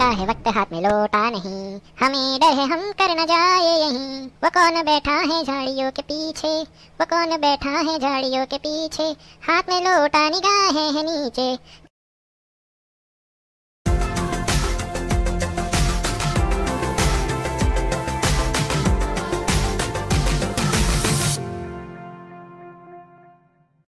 का है वक्त हाथ में लोटा नहीं, हमें डर है हम कर न जाए यहीं। वो कौन बैठा है झाड़ियों के पीछे, वो कौन बैठा है झाड़ियों के पीछे, हाथ में लोटा निगाहें है नीचे।